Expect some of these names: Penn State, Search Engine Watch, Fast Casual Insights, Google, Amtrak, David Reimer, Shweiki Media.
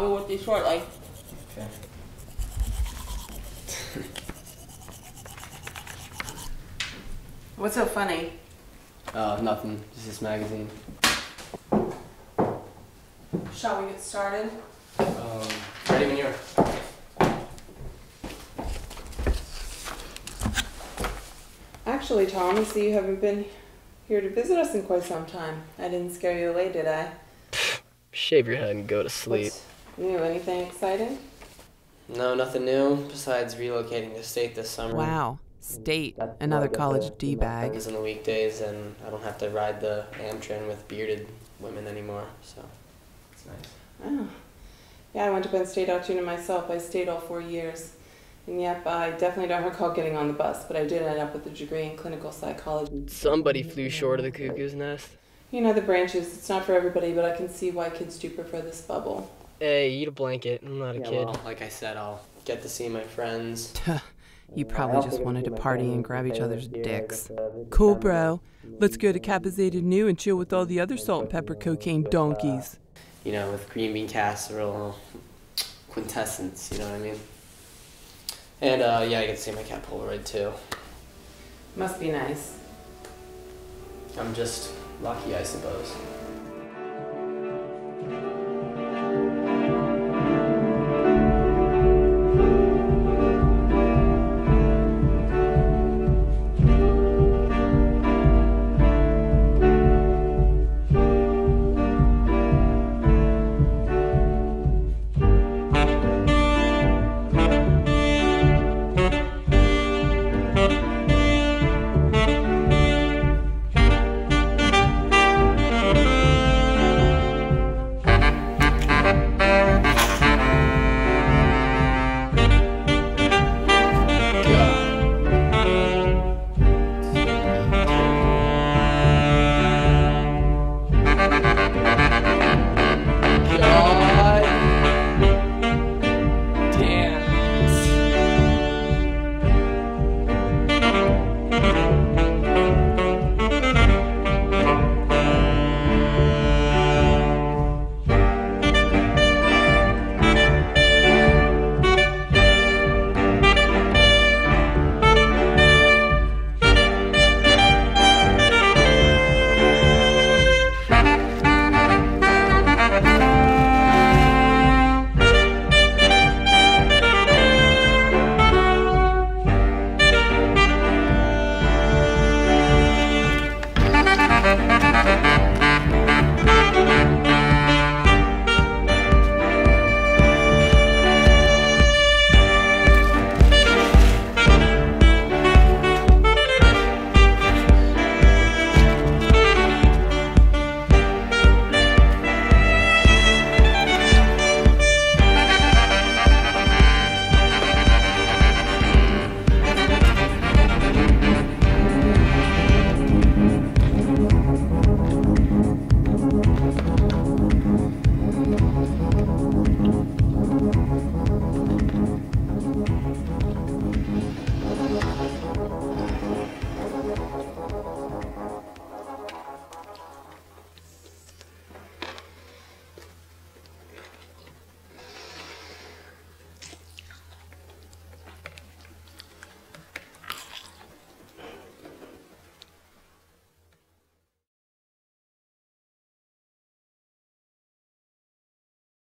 Bobby with these short legs. Okay. What's so funny? Nothing. Just this magazine. Shall we get started? Ready when you're. Actually, Tom, I see you haven't been here to visit us in quite some time. I didn't scare you away, did I? Shave your head and go to sleep. What's new? Anything exciting? No, nothing new besides relocating to State this summer. Wow. State, another college D-bag. In the weekdays, and I don't have to ride the Amtrak with bearded women anymore, so it's nice. Oh. Yeah, I went to Penn State out to myself. I stayed all 4 years. And yep, I definitely don't recall getting on the bus, but I did end up with a degree in clinical psychology. Somebody flew short of the cuckoo's nest. You know, the branches, it's not for everybody, but I can see why kids do prefer this bubble. Hey, eat a blanket. I'm not a kid. Well, like I said, I'll get to see my friends. You probably just wanted to party and grab each other's dicks. Cool, bro. Let's go to Capizeta New and chill with all the other salt and pepper cocaine donkeys. You know, with green bean casserole, quintessence, you know what I mean? And, yeah, I get to see my cat Polaroid, too. Must be nice. I'm just lucky, I suppose.